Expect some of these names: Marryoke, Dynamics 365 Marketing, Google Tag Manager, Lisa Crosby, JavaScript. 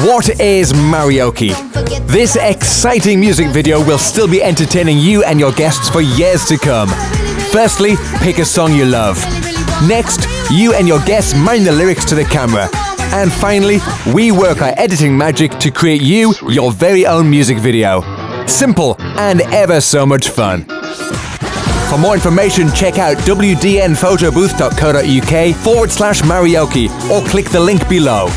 What is Marryoke? This exciting music video will still be entertaining you and your guests for years to come. Firstly, pick a song you love. Next, you and your guests mime the lyrics to the camera. And finally, we work our editing magic to create you your very own music video. Simple and ever so much fun. For more information, check out wdnphotobooth.co.uk/Marryoke or click the link below.